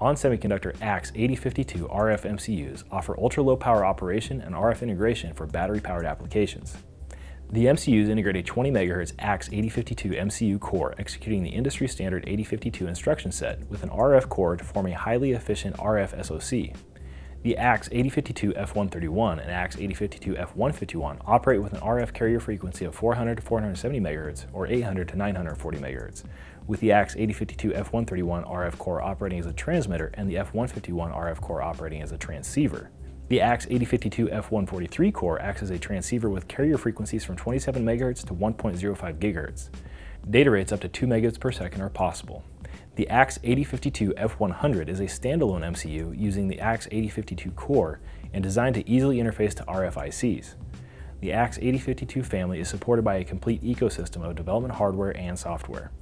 On Semiconductor AX8052 RF MCUs offer ultra-low power operation and RF integration for battery-powered applications. The MCUs integrate a 20 MHz AX8052 MCU core executing the industry standard 8052 instruction set with an RF core to form a highly efficient RF SoC. The AX8052F131 and AX8052F151 operate with an RF carrier frequency of 400 to 470 MHz or 800 to 940 MHz, with the AX8052F131 RF core operating as a transmitter and the F151 RF core operating as a transceiver. The AX8052F143 core acts as a transceiver with carrier frequencies from 27 MHz to 1.05 GHz. Data rates up to 2 Mbps per second are possible. The AX8052F100 is a standalone MCU using the AX8052 core and designed to easily interface to RFICs. The AX8052 family is supported by a complete ecosystem of development hardware and software.